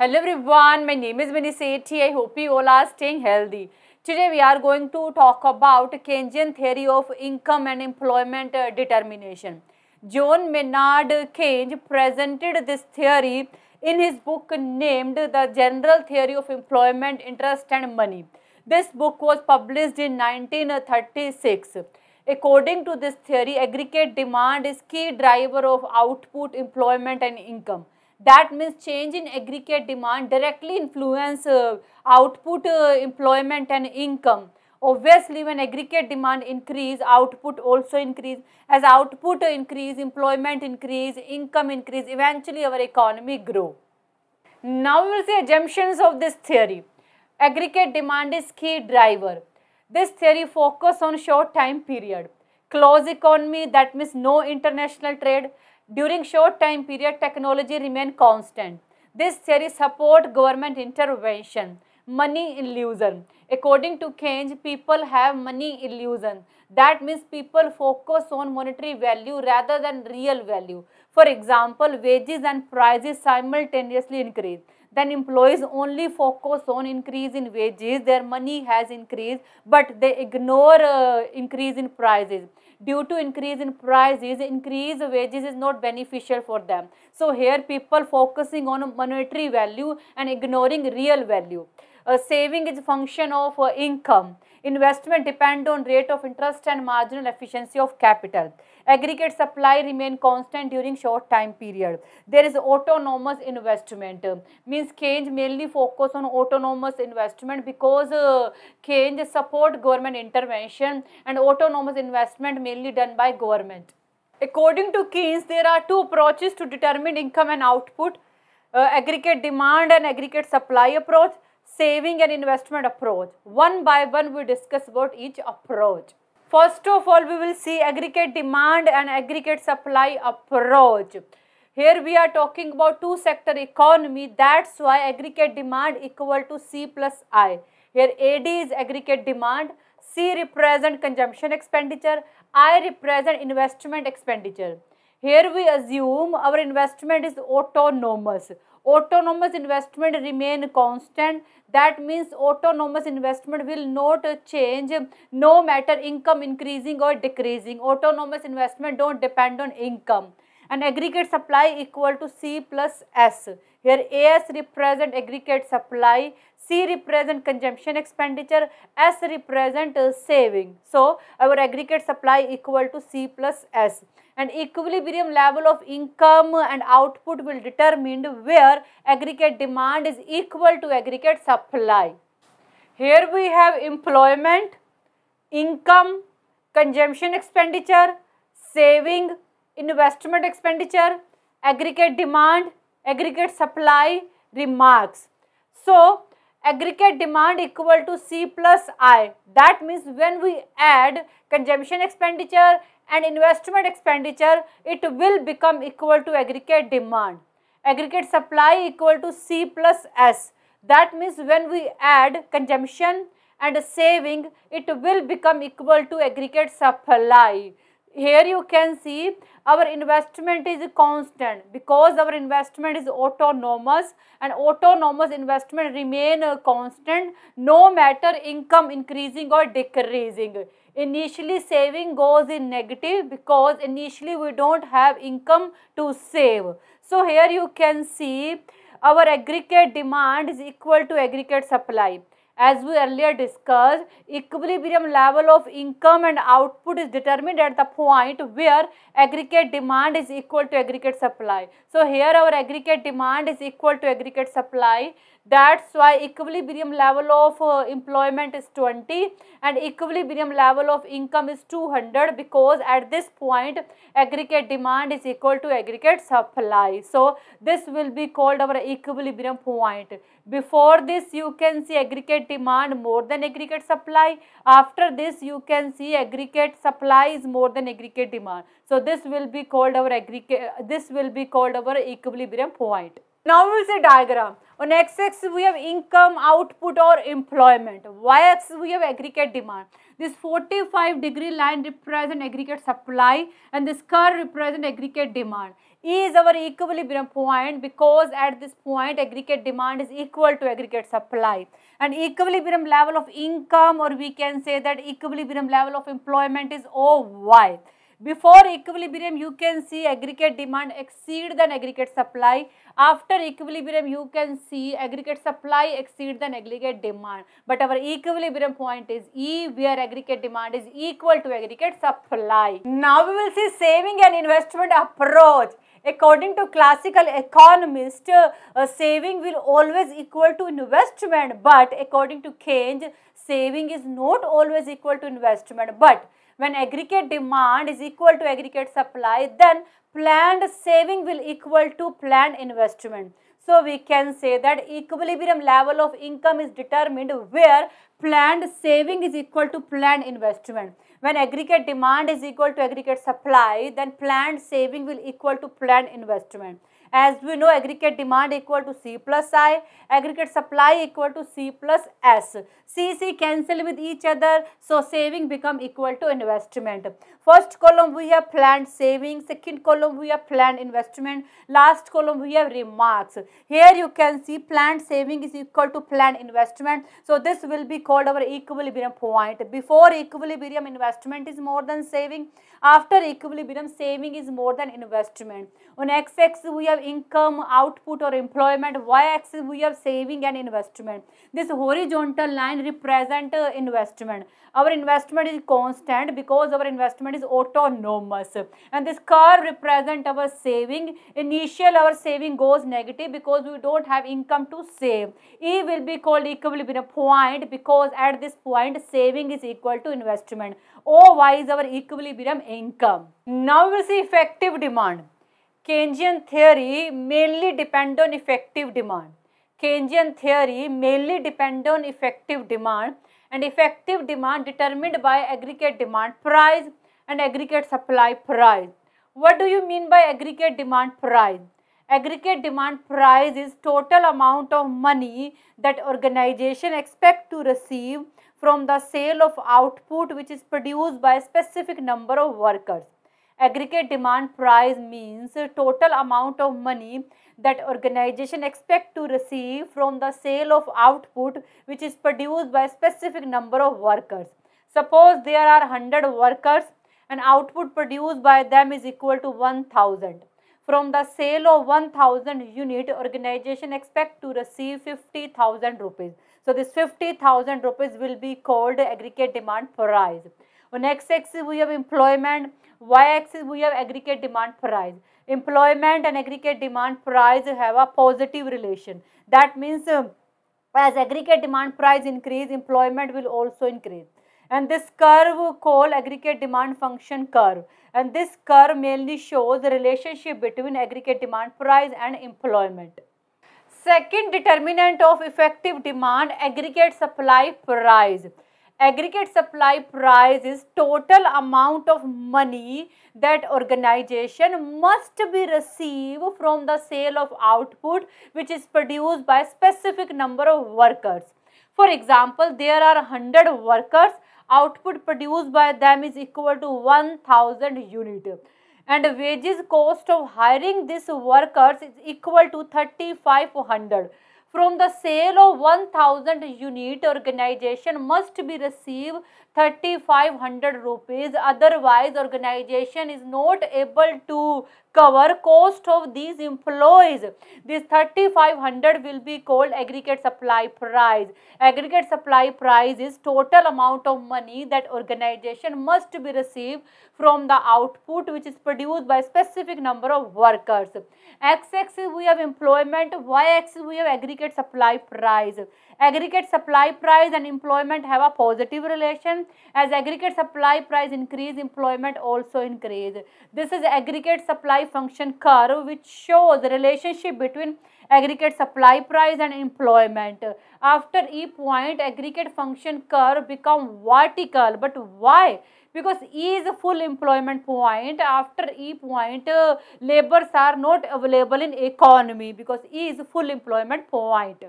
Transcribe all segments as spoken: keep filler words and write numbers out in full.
Hello everyone, my name is Mini Sethi. I hope you all are staying healthy. Today we are going to talk about Keynesian theory of income and employment determination. John Maynard Keynes presented this theory in his book named The General Theory of Employment, Interest and Money. This book was published in nineteen thirty-six. According to this theory, aggregate demand is key driver of output, employment and income. That means change in aggregate demand directly influence uh, output, uh, employment and income. Obviously, when aggregate demand increase, output also increase. As output increase, employment increase, income increase, eventually our economy grow. Now we will see assumptions of this theory. Aggregate demand is key driver. This theory focus on short time period. Closed economy, that means no international trade. During short time period, technology remain constant. This theory support government intervention. Money illusion. According to Keynes, people have money illusion. That means people focus on monetary value rather than real value. For example, wages and prices simultaneously increase. Then employees only focus on increase in wages, their money has increased, but they ignore uh, increase in prices. Due to increase in prices, increase wages is not beneficial for them. So here people focusing on monetary value and ignoring real value. Uh, saving is a function of uh, income. Investment depend on rate of interest and marginal efficiency of capital. Aggregate supply remain constant during short time period. There is autonomous investment. Uh, means Keynes mainly focus on autonomous investment because uh, Keynes support government intervention, and autonomous investment mainly done by government. According to Keynes, there are two approaches to determine income and output. Uh, aggregate demand and aggregate supply approach. Saving and investment approach. One by one we discuss about each approach. First of all, we will see aggregate demand and aggregate supply approach. Here we are talking about two sector economy. That's why aggregate demand equal to C plus I. Here A D is aggregate demand, C represent consumption expenditure, I represent investment expenditure. Here we assume our investment is autonomous. Autonomous investment remain constant. That means autonomous investment will not change no matter income increasing or decreasing. Autonomous investment don't depend on income. And aggregate supply equal to C plus S. Here A S represent aggregate supply, C represent consumption expenditure, S represent uh, saving. So our aggregate supply equal to C plus S. And equilibrium level of income and output will determine where aggregate demand is equal to aggregate supply. Here we have employment, income, consumption expenditure, saving, investment expenditure, aggregate demand, aggregate supply, remarks. So, aggregate demand equal to C plus I. That means when we add consumption expenditure and investment expenditure, it will become equal to aggregate demand. Aggregate supply equal to C plus S. That means when we add consumption and saving, it will become equal to aggregate supply. Here you can see our investment is constant because our investment is autonomous, and autonomous investment remain constant no matter income increasing or decreasing. Initially saving goes in negative because initially we don't have income to save. So here you can see our aggregate demand is equal to aggregate supply. As we earlier discussed, equilibrium level of income and output is determined at the point where aggregate demand is equal to aggregate supply. So here our aggregate demand is equal to aggregate supply. That's why equilibrium level of uh, employment is twenty and equilibrium level of income is two hundred, because at this point aggregate demand is equal to aggregate supply. So this will be called our equilibrium point. Before this you can see aggregate demand more than aggregate supply. After this you can see aggregate supply is more than aggregate demand. So this will be called our aggregate, this will be called our equilibrium point. Now we will see diagram. On x-axis we have income, output or employment. Y-axis we have aggregate demand. This forty-five degree line represents aggregate supply and this curve represents aggregate demand. E is our equilibrium point because at this point aggregate demand is equal to aggregate supply. And equilibrium level of income, or we can say that equilibrium level of employment, is O Y. Before equilibrium, you can see aggregate demand exceed than aggregate supply. After equilibrium, you can see aggregate supply exceed than aggregate demand. But our equilibrium point is E, where aggregate demand is equal to aggregate supply. Now we will see saving and investment approach. According to classical economists, uh, saving will always equal to investment. But according to Keynes, saving is not always equal to investment. But when aggregate demand is equal to aggregate supply, then planned saving will equal to planned investment. So we can say that equilibrium level of income is determined where planned saving is equal to planned investment. When aggregate demand is equal to aggregate supply, then planned saving will equal to planned investment. As we know, aggregate demand equal to C plus I, aggregate supply equal to C plus S. C, C cancel with each other, so saving become equal to investment. First column we have planned saving, second column we have planned investment, last column we have remarks. Here you can see planned saving is equal to planned investment, so this will be called our equilibrium point. Before equilibrium, investment is more than saving. After equilibrium, saving is more than investment. On x-axis we have income, output or employment, y-axis we have saving and investment. This horizontal line represents uh, investment. Our investment is constant because our investment is autonomous, and this curve represents our saving. Initial our saving goes negative because we don't have income to save. E will be called equilibrium point because at this point saving is equal to investment. O Y is our equilibrium income. Now we will see effective demand. Keynesian theory mainly depends on effective demand. Keynesian theory mainly depends on effective demand, and effective demand determined by aggregate demand price and aggregate supply price. What do you mean by aggregate demand price? Aggregate demand price is total amount of money that organization expect to receive from the sale of output which is produced by a specific number of workers. Aggregate demand price means total amount of money that organization expect to receive from the sale of output which is produced by a specific number of workers. Suppose there are one hundred workers and output produced by them is equal to one thousand. From the sale of one thousand unit, organization expect to receive fifty thousand rupees. So this fifty thousand rupees will be called aggregate demand price. On x-axis we have employment, y-axis we have aggregate demand price. Employment and aggregate demand price have a positive relation. That means uh, as aggregate demand price increase, employment will also increase. And this curve called aggregate demand function curve. And this curve mainly shows the relationship between aggregate demand price and employment. Second determinant of effective demand, aggregate supply price. Aggregate supply price is total amount of money that organization must be received from the sale of output which is produced by a specific number of workers. For example, there are one hundred workers, output produced by them is equal to one thousand units. And wages cost of hiring these workers is equal to thirty-five hundred. From the sale of one thousand unit, organization must be received thirty-five hundred rupees. Otherwise, organization is not able to cover cost of these employees. This thirty-five hundred will be called aggregate supply price. Aggregate supply price is total amount of money that organization must be received from the output which is produced by specific number of workers. X-axis we have employment, y-axis we have aggregate supply price. Aggregate supply price and employment have a positive relation. As aggregate supply price increase, employment also increase. This is aggregate supply function curve which shows the relationship between aggregate supply price and employment. After E point, aggregate function curve become vertical. But why? Because E is a full employment point. After E point, uh, labors are not available in economy because E is a full employment point.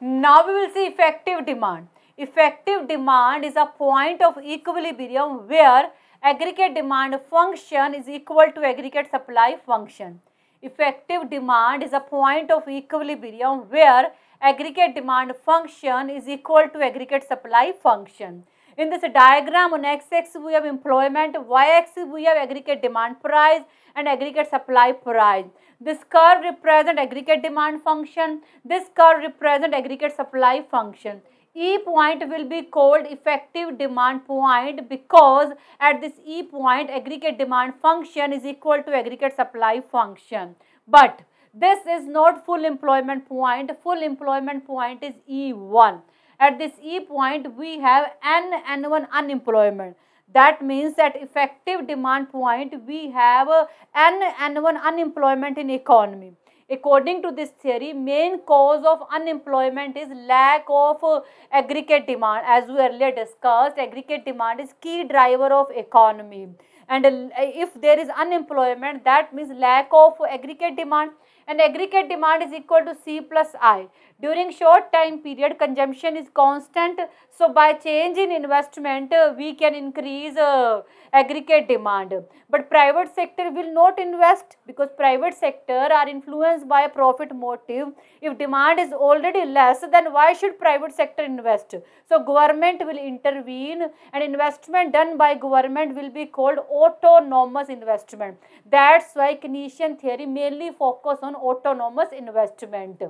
Now we will see effective demand. effective demand is a point of equilibrium where aggregate demand function is equal to aggregate supply function. Effective demand is a point of equilibrium where aggregate demand function is equal to aggregate supply function. In this diagram, on x-axis we have employment, y-axis we have aggregate demand price and aggregate supply price. This curve represents aggregate demand function, this curve represents aggregate supply function. E point will be called effective demand point because at this E point aggregate demand function is equal to aggregate supply function. But this is not full employment point, full employment point is E one. At this E point, we have N, N one unemployment. That means at effective demand point, we have N, N one unemployment in economy. According to this theory, main cause of unemployment is lack of uh, aggregate demand. As we earlier discussed, aggregate demand is key driver of economy. And uh, if there is unemployment, that means lack of aggregate demand. And aggregate demand is equal to C plus I. During short time period, consumption is constant. So, by change in investment, uh, we can increase uh, aggregate demand. But private sector will not invest because private sector are influenced by profit motive. If demand is already less, then why should private sector invest? So, government will intervene and investment done by government will be called autonomous investment. That's why Keynesian theory mainly focuses on autonomous investment.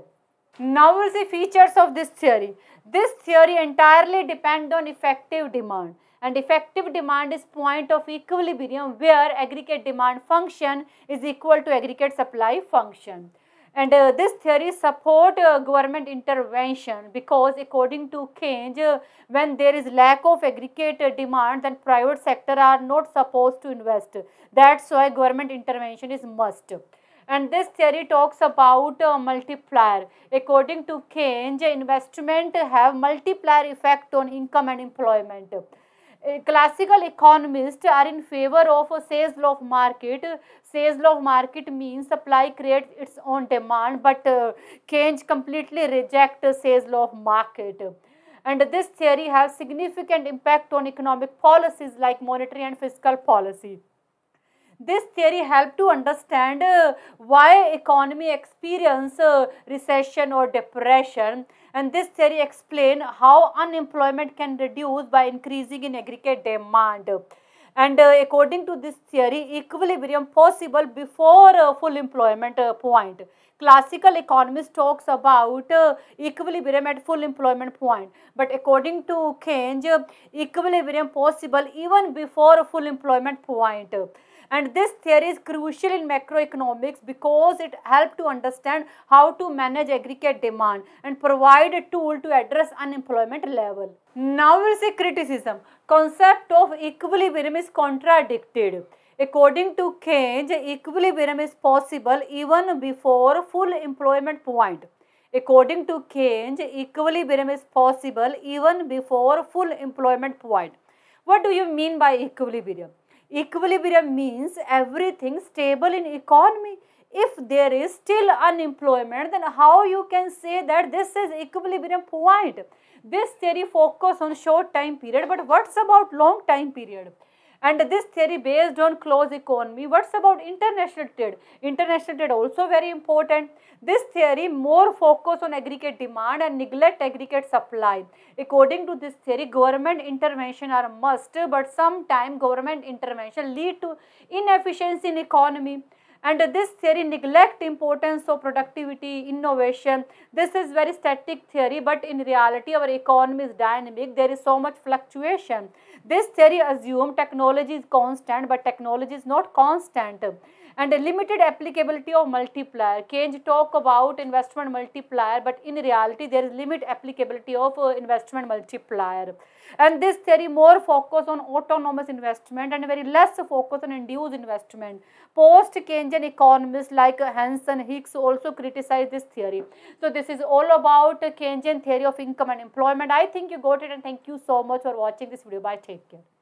Now we will see features of this theory. This theory entirely depends on effective demand, and effective demand is point of equilibrium where aggregate demand function is equal to aggregate supply function. And uh, this theory support uh, government intervention because according to Keynes, uh, when there is lack of aggregate uh, demand, then private sector are not supposed to invest. That's why government intervention is must. And this theory talks about uh, multiplier. According to Keynes, investment have multiplier effect on income and employment. Uh, classical economists are in favor of uh, Say's law of market. Say's law of market means supply creates its own demand, but uh, Keynes completely rejects uh, Say's law of market. And this theory has significant impact on economic policies like monetary and fiscal policy. This theory helps to understand uh, why economy experience uh, recession or depression, and this theory explains how unemployment can reduce by increasing in aggregate demand. And uh, according to this theory, equilibrium possible before uh, full employment uh, point. Classical economists talks about uh, equilibrium at full employment point. But according to Keynes, uh, equilibrium possible even before full employment point. And this theory is crucial in macroeconomics because it helps to understand how to manage aggregate demand and provide a tool to address unemployment level. Now we will see criticism. Concept of equilibrium is contradicted. According to Keynes, equilibrium is possible even before full employment point. According to Keynes, equilibrium is possible even before full employment point. What do you mean by equilibrium? Equilibrium means everything stable in economy. If there is still unemployment, then how you can say that this is equilibrium point? This theory focuses on short time period, but what's about long time period? And this theory based on closed economy. What's about international trade? International trade also very important. This theory more focus on aggregate demand and neglect aggregate supply. According to this theory, government intervention are must, but sometimes government intervention lead to inefficiency in economy. And this theory neglect importance of productivity, innovation. This is very static theory, but in reality our economy is dynamic. There is so much fluctuation. This theory assumes technology is constant, but technology is not constant. And a limited applicability of multiplier. Keynes talk about investment multiplier, but in reality there is limit applicability of uh, investment multiplier. And this theory more focus on autonomous investment and very less focus on induced investment. Post-Keynesian economists like uh, Hansen, Hicks also criticize this theory. So this is all about uh, Keynesian theory of income and employment. I think you got it, and thank you so much for watching this video. Bye, take care.